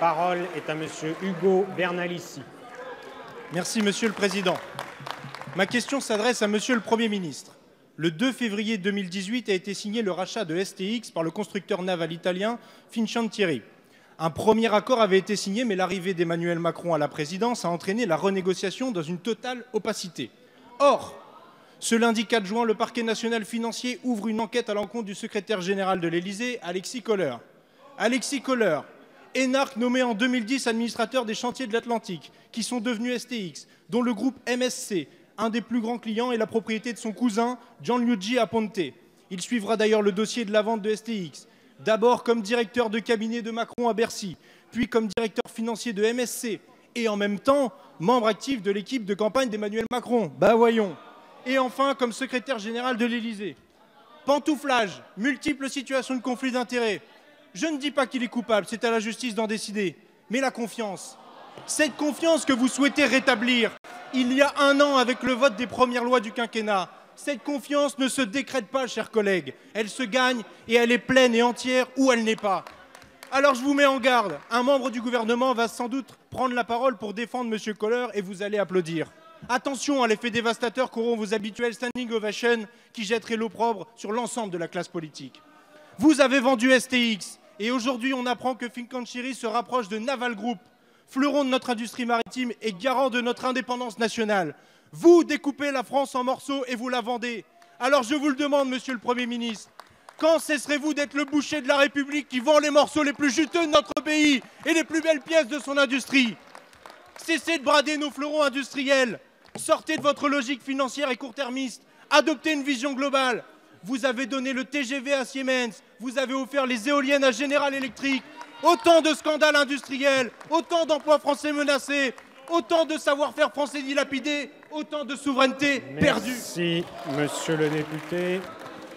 parole est à monsieur Ugo Bernalicis. Merci monsieur le Président. Ma question s'adresse à monsieur le Premier ministre. Le 2 février 2018 a été signé le rachat de STX par le constructeur naval italien Fincantieri. Un premier accord avait été signé, mais l'arrivée d'Emmanuel Macron à la présidence a entraîné la renégociation dans une totale opacité. Or, ce lundi 4 juin, le Parquet National Financier ouvre une enquête à l'encontre du secrétaire général de l'Élysée, Alexis Kohler. Alexis Kohler, énarque nommé en 2010 administrateur des chantiers de l'Atlantique, qui sont devenus STX, dont le groupe MSC, un des plus grands clients, est la propriété de son cousin, Gianluigi Aponte. Il suivra d'ailleurs le dossier de la vente de STX. D'abord comme directeur de cabinet de Macron à Bercy, puis comme directeur financier de MSC, et en même temps, membre actif de l'équipe de campagne d'Emmanuel Macron. Bah voyons. Et enfin, comme secrétaire général de l'Élysée. Pantouflage, multiples situations de conflit d'intérêts. Je ne dis pas qu'il est coupable, c'est à la justice d'en décider. Mais la confiance, cette confiance que vous souhaitez rétablir, il y a un an avec le vote des premières lois du quinquennat, cette confiance ne se décrète pas, chers collègues. Elle se gagne et elle est pleine et entière ou elle n'est pas. Alors je vous mets en garde. Un membre du gouvernement va sans doute prendre la parole pour défendre M. Kohler et vous allez applaudir. Attention à l'effet dévastateur qu'auront vos habituels standing ovations qui jetteraient l'opprobre sur l'ensemble de la classe politique. Vous avez vendu STX et aujourd'hui on apprend que Fincantieri se rapproche de Naval Group, fleuron de notre industrie maritime et garant de notre indépendance nationale. Vous découpez la France en morceaux et vous la vendez. Alors je vous le demande, monsieur le Premier ministre, quand cesserez-vous d'être le boucher de la République qui vend les morceaux les plus juteux de notre pays et les plus belles pièces de son industrie? Cessez de brader nos fleurons industriels. Sortez de votre logique financière et court-termiste. Adoptez une vision globale. Vous avez donné le TGV à Siemens. Vous avez offert les éoliennes à General Electric. Autant de scandales industriels, autant d'emplois français menacés, autant de savoir-faire français dilapidés, autant de souveraineté perdue. Merci, monsieur le député.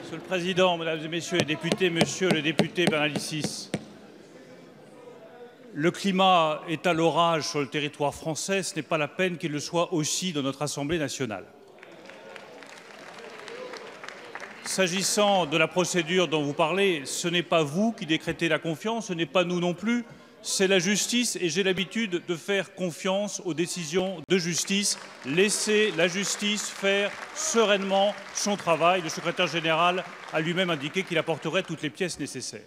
Monsieur le Président, mesdames et messieurs les députés, monsieur le député Bernalicis, le climat est à l'orage sur le territoire français. Ce n'est pas la peine qu'il le soit aussi dans notre Assemblée nationale. S'agissant de la procédure dont vous parlez, ce n'est pas vous qui décrétez la confiance, ce n'est pas nous non plus. C'est la justice et j'ai l'habitude de faire confiance aux décisions de justice. Laissez la justice faire sereinement son travail. Le secrétaire général a lui-même indiqué qu'il apporterait toutes les pièces nécessaires.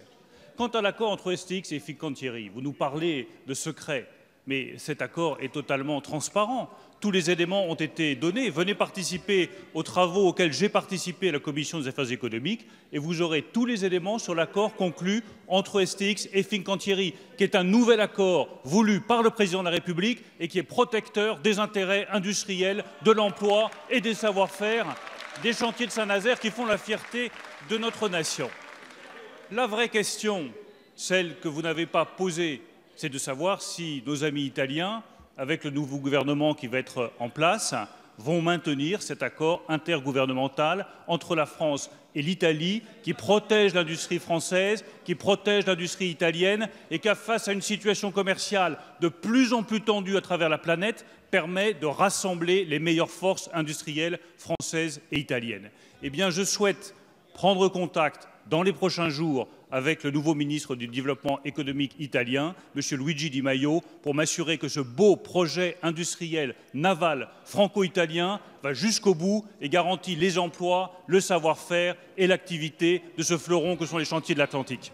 Quant à l'accord entre STX et Fincantieri, vous nous parlez de secret, mais cet accord est totalement transparent. Tous les éléments ont été donnés. Venez participer aux travaux auxquels j'ai participé à la Commission des affaires économiques et vous aurez tous les éléments sur l'accord conclu entre STX et Fincantieri, qui est un nouvel accord voulu par le Président de la République et qui est protecteur des intérêts industriels, de l'emploi et des savoir-faire des chantiers de Saint-Nazaire qui font la fierté de notre nation. La vraie question, celle que vous n'avez pas posée, c'est de savoir si nos amis italiens, avec le nouveau gouvernement qui va être en place, vont maintenir cet accord intergouvernemental entre la France et l'Italie qui protège l'industrie française, qui protège l'industrie italienne et qui, face à une situation commerciale de plus en plus tendue à travers la planète, permet de rassembler les meilleures forces industrielles françaises et italiennes. Eh bien, je souhaite prendre contact dans les prochains jours avec le nouveau ministre du Développement économique italien, M. Luigi Di Maio, pour m'assurer que ce beau projet industriel naval franco-italien va jusqu'au bout et garantit les emplois, le savoir-faire et l'activité de ce fleuron que sont les chantiers de l'Atlantique.